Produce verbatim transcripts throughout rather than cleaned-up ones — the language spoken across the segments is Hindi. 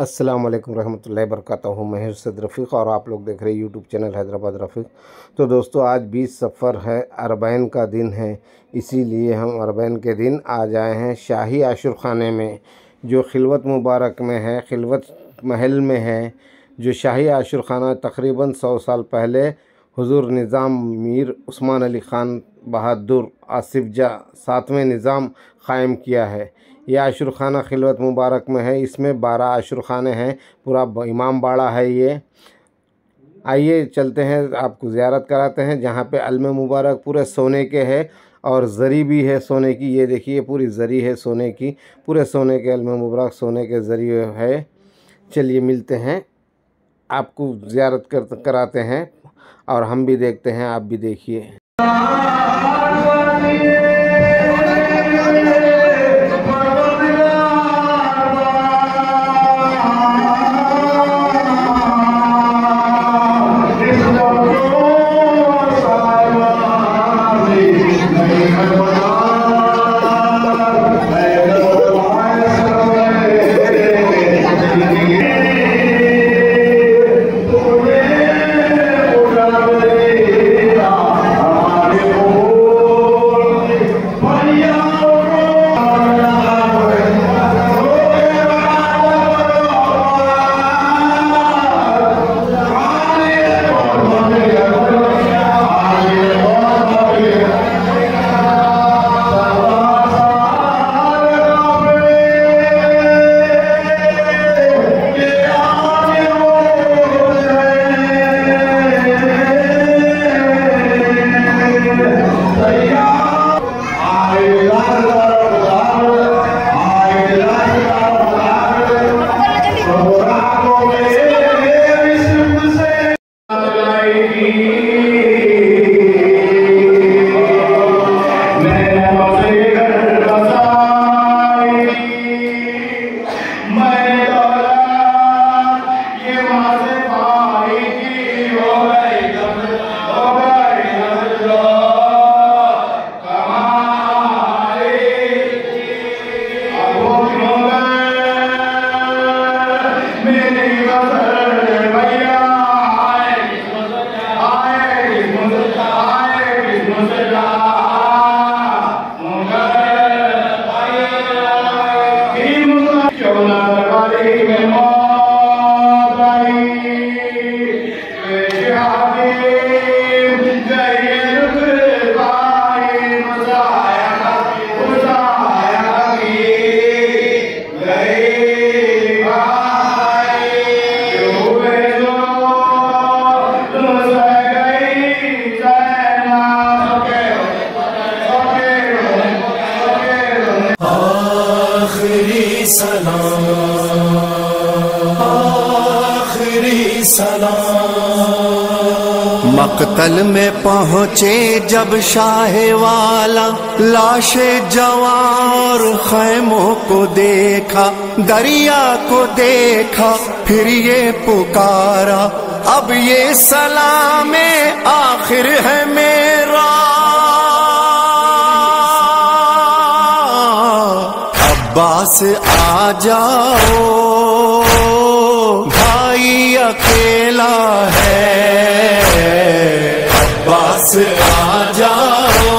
अस्सलाम वालेकुम रहमतुल्लाहि वबरकातुहू। मैं उसद रफ़ीक़ और आप लोग देख रहे हैं यूट्यूब चैनल हैदराबाद रफ़ीक़। तो दोस्तों आज बीस सफ़र है, अरबईन का दिन है, इसीलिए हम अरबईन के दिन आ जाए हैं शाही आशूर खाने में, जो खिलवत मुबारक में है, खिलवत महल में है। जो शाही आशूर खाना तकरीबन सौ साल पहले हुज़ूर निज़ाम मीर उस्मान अली ख़ान बहादुर आसिफ जाह सातवें निज़ाम क़ायम किया है। यह आशूर खाना खिलवत मुबारक में है। इसमें बारह आशूर खाने हैं, पूरा इमाम बाड़ा है ये। आइए चलते हैं, आपको ज़ियारत कराते हैं, जहाँ पे अलम मुबारक पूरे सोने के है और ज़री भी है सोने की। ये देखिए पूरी ज़री है सोने की, पूरे सोने के अलम मुबारक सोने के ज़री है। चलिए मिलते हैं, आपको ज़ियारत कर कराते हैं और हम भी देखते हैं, आप भी देखिए। मकतल में पहुँचे जब शाहे वाला, लाशे जवा और खैमों को देखा, दरिया को देखा, फिर ये पुकारा, अब ये सलामे आखिर है मेरा। अब्बास आ जाओ भाई अकेला है, अब्बास आ जाओ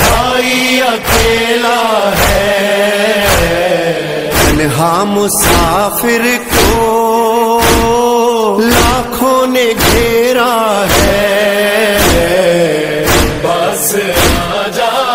भाई अकेला है। तन्हा मुसाफिर को लाखों ने घेरा है, अब्बास आ जाओ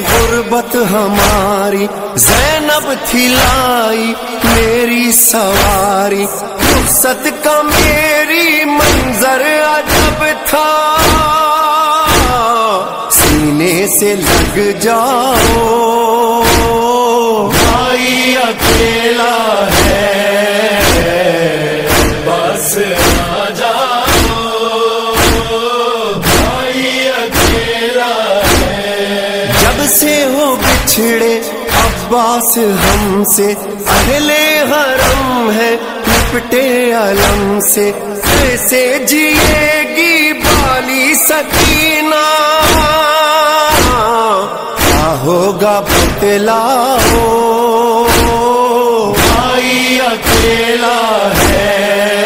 गुरबत हमारी, ज़ैनब थी लाई मेरी सवारी, रुखसत का मेरी मंजर अजब था। सीने से लग जाओ भाई अकेला है, बस आ जाओ भाई अकेला है। से हो बिछड़े अब्बा पास हमसे अहले हरम है, निपटे अलम से कैसे जिएगी बाली सकीना। क्या होगा बतलाओ, भाई अकेला है,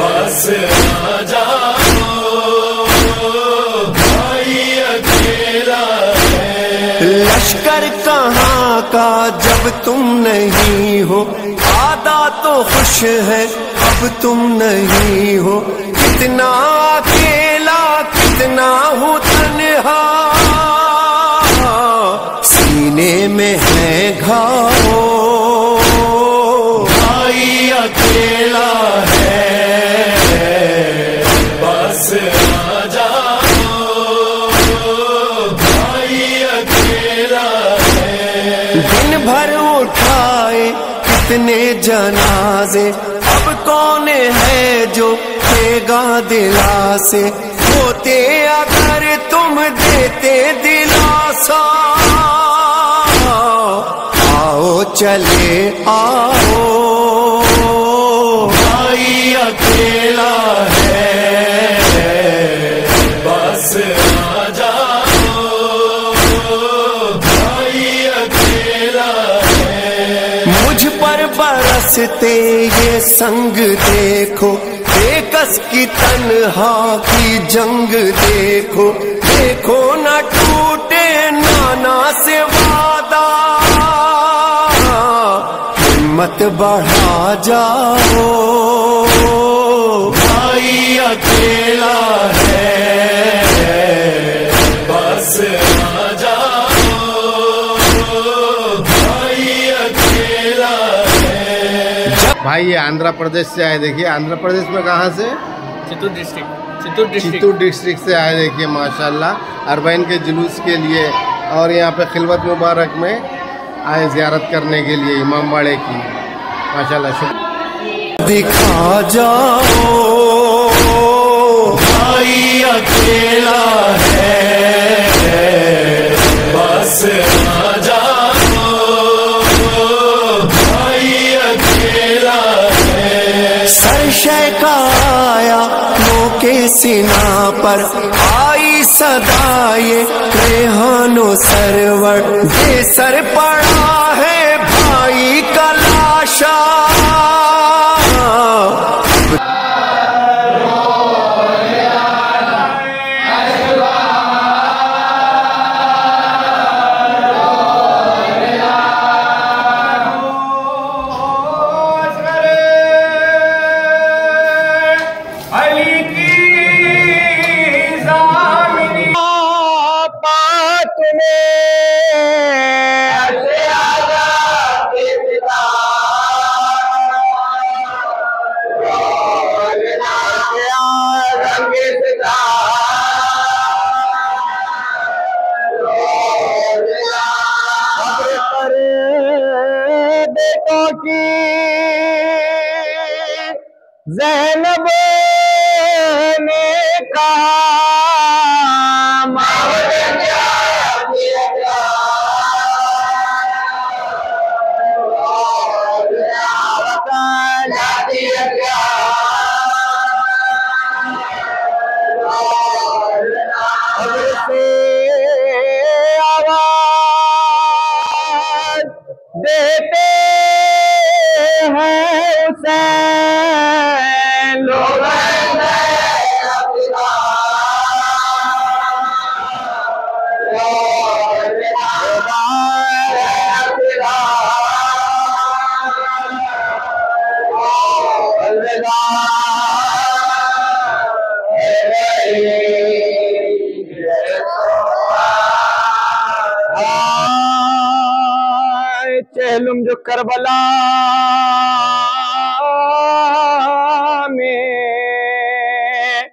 बस आ जाओ, भाई अकेला है। लश्कर कहाँ का जब तुम नहीं हो, आदा तो खुश है अब तुम नहीं हो। कितना अकेला कितना हो तन्हा, सीने में है घाव। भाई अकेला है, बस आ जाओ, भाई अकेला है। दिन भर उठाए कितने जनाजे, अब कौन है जो देगा दिलासे। होते अगर तुम देते दिलासा, आओ चले आओ, भाई अकेला है, बस आ जाओ, भाई अकेला है। मुझ पर बरसते ये संग देखो, बेकस की तन्हा की जंग देखो। देखो न टूटे नाना से वादा, हिम्मत बढ़ा जाओ, भाई अकेला है, बस आ जाओ, भाई अकेला है। भाई ये आंध्र प्रदेश से आए, देखिए आंध्र प्रदेश में कहाँ से, चित्तूर डिस्ट्रिक्ट, चित्तूर डिस्ट्रिक्ट से आए। देखिए माशाल्लाह अरबाइन के जुलूस के लिए और यहाँ पे खिलवत मुबारक में आए ज़ियारत करने के लिए इमाम वाड़े की। माशाल्लाह दिखा जाओ, भाई अकेला है, बस आ जाओ, भाई अकेला है। संशय का आया के सीना पर, आई सदाए रेहानो सरवर। ये सर पड़ा है भाई का लाशा, जो करबला में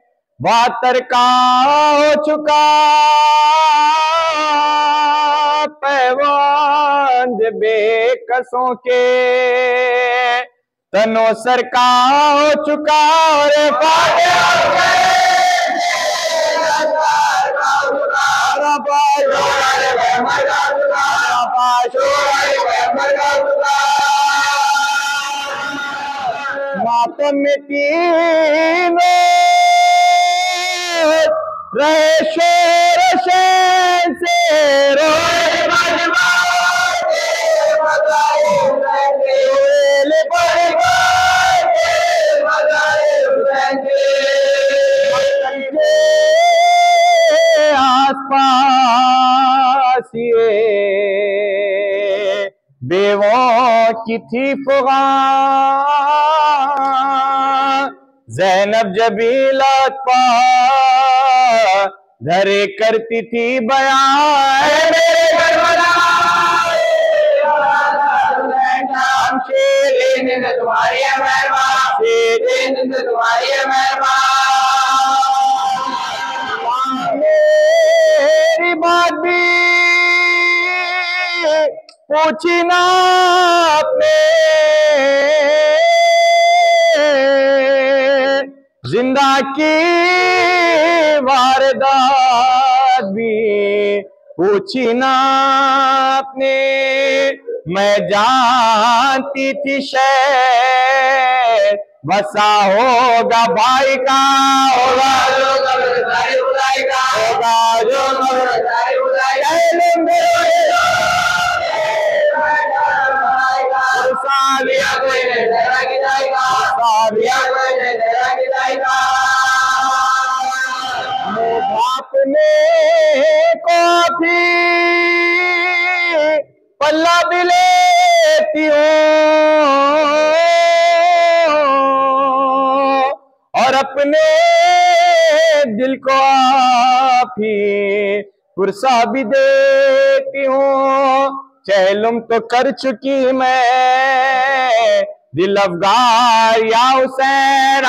वातर का हो चुका पैवान बेकसों के तनो सरका हो चुका। और मातम में तीनों रहे शोर शैन से रोए आसपास ये बेवों की थी फुगान ज़ैनब जब इलात पा धरे करती थी बयान मेरे घर वाला हम शेर ने तुम्हारी है मेहरबा शेर ने तुम्हारी है मेहरबा पूछी ना आपने जिंदा की वारदात भी पूछी ना आपने मैं जानती थी शहर बसा होगा भाई का होगा जो कब्रदारी उदाई का होगा जो कब्रदारी उदाई साबिया कोई नहीं तेरा गिराएगा साबिया कोई नहीं तेरा गिराएगा मुझापने को भी पल्ला भी लेती हूँ और अपने दिल को आप ही पुरसा भी देती हूँ चहलुम तो कर चुकी मैं दिल अफगार या हुसैन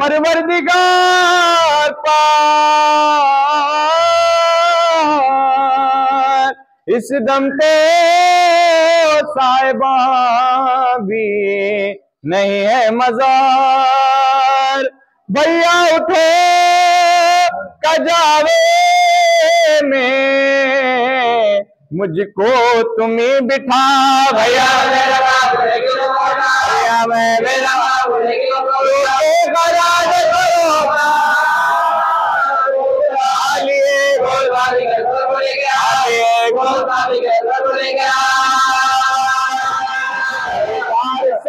परवरदिगार पार इस दम पे साहिबा भी नहीं है मजार भैया उठे कजावे में मुझको तुम्ही बिठा भैया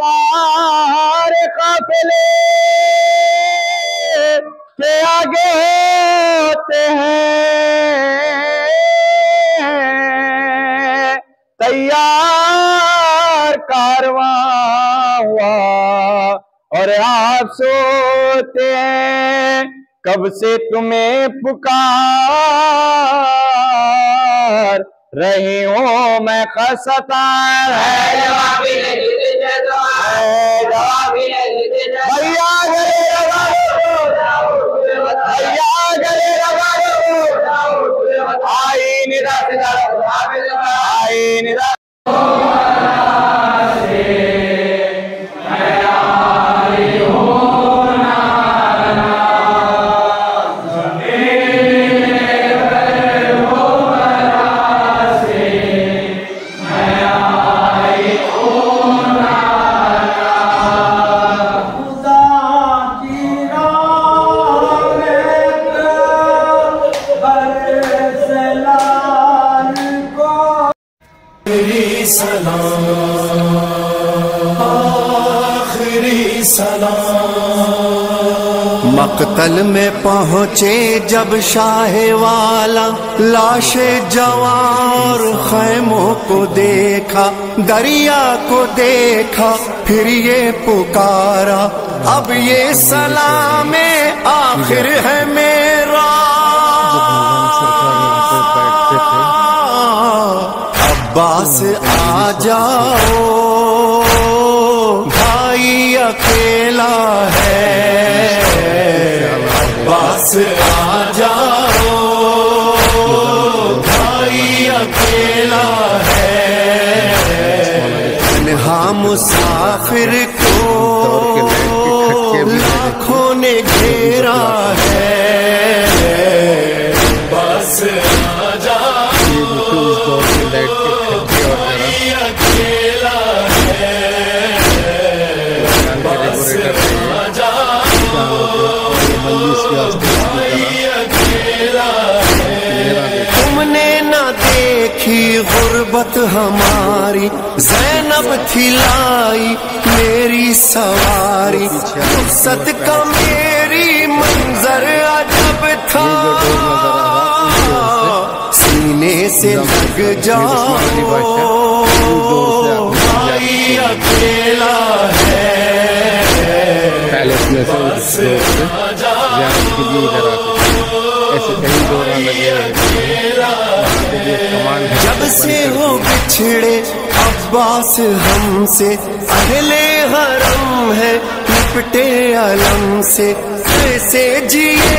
सारे काफिले के आगे होते हैं तैयार कारवां हुआ और आप सोते हैं कब से तुम्हें पुकार रही हूँ मैं कसतार है भैया गले भैया गले आई निरा आई निरा मकतल में पहुँचे जब शाहे वाला लाशे जवां और खैमों को देखा दरिया को देखा फिर ये पुकारा अब ये सलाम आखिर है मेरा अब्बास आ जाओ भाई अखिल अकेला है, बस आ जाओ भाई अकेला है। तन्हा मुसाफिर को लाखों ने घेरा है, बस आ जाओ भाई अकेला है। तुमने ना देखी गुर्बत हमारी, ज़ैनब खिलाई मेरी सवारी, फुर्सत का मेरी मंजर अजब था। सीने से लग जाओ भाई अकेला है, पैलेस में से ऐसे कहीं दौरान लगे हैं। जब से हो बिछड़े अब्बास हमसे, अहले हरम है निपटे अलम से, ऐसे जिए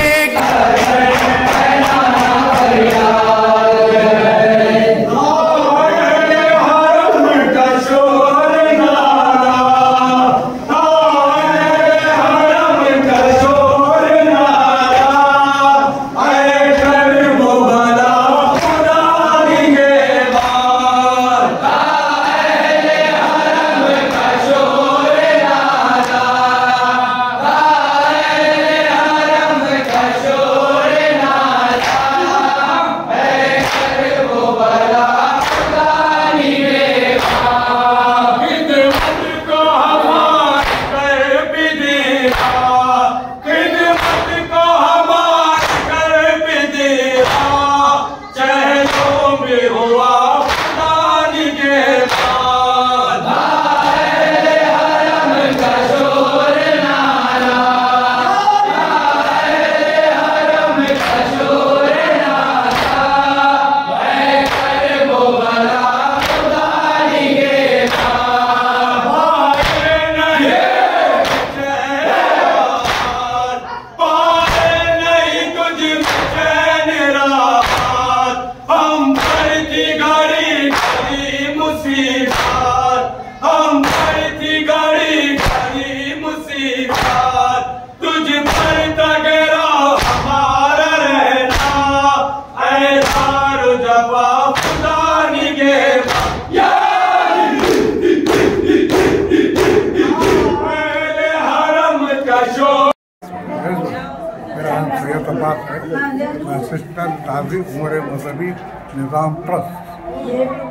निज़ाम ट्रस्ट,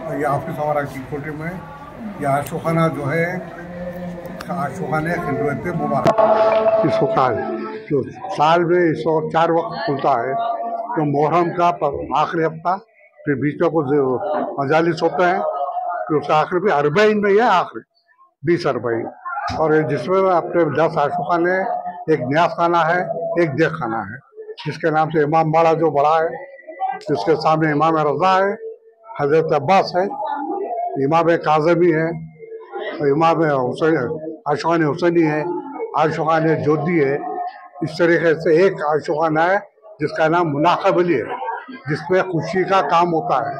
तो ये ऑफिस हमारा चिकोटी में, ये आशोखाना जो है आशोखाना खिलवत मुबारक इस वक्त जो साल में इस वक्त चार वक्त खुलता है, तो मोहर्रम का आखिरी हफ्ता, फिर बीच में कुछ मजालिस होते हैं, फिर उसका आखिर भी अरबईन में ही है, आखिर बीस अरबईन, और जिसमें अपने दस आशोखाने, एक न्यास खाना है, एक देख खाना है, जिसके नाम से इमाम बाड़ा जो बड़ा है, इसके सामने इमाम रज़ा है, हजरत अब्बास है, इमाम काज़मी है, इमाम आयशुन हुसैनी है, आयशुन जौधी है। इस तरीके से एक आयशुन है जिसका नाम मुनाखबली है, जिसमें खुशी का काम होता है,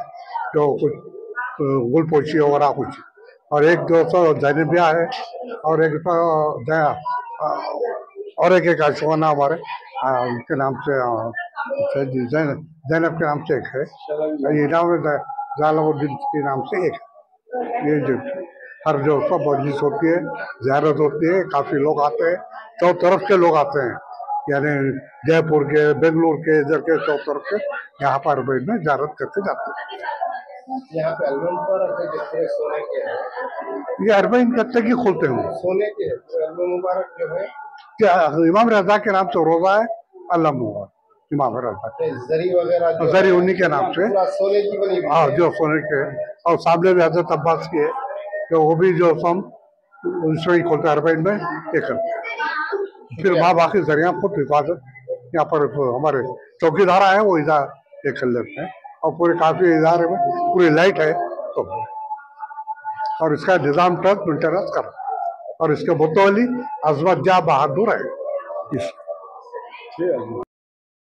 जो कुछ गुलपोशी वगैरह कुछ, और एक दो सौ जैनबिया है, और एक और एक एक आयशुन हमारे उनके नाम से जैनब जैनब के नाम से एक है, जलालुद्दीन के नाम से एक है। ये जो हर जो सब मजलिस होती है, ज़ियारत होती है, काफ़ी लोग आते हैं, चौ तरफ के लोग आते हैं, यानी जयपुर के, बेंगलुरु के, इधर के चौ तरफ के यहाँ पर में ज़ियारत करके जाते हैं। यहाँ पे अलवन पर देखते सोने के हैं, ये अरबईन कत्ते की खोलते हैं सोने के मुबारक जो है, क्या इमाम रज़ा के नाम से रोज़ा है, अलम हुआ इमाम रज़ा जरी वगैरह जरी उन्हीं के नाम से, हाँ जो सोने के, और सामने भी हजरत अब्बास की है, तो वो भी जो हम उसमें ही खोलते हैं अरबईन में, ये करते हैं। फिर वहाँ बाकी जरिया खुद हिफाजत यहाँ पर हमारे चौकीदारा है, वो इधर ये कर लेते हैं, और पूरे काफ़ी इदारे में पूरी लाइट है, तो और इसका निज़ाम ट्रस्ट मेंटेनेंस कर, और इसके मुतवली अज़मत जाह बहादुर है। इस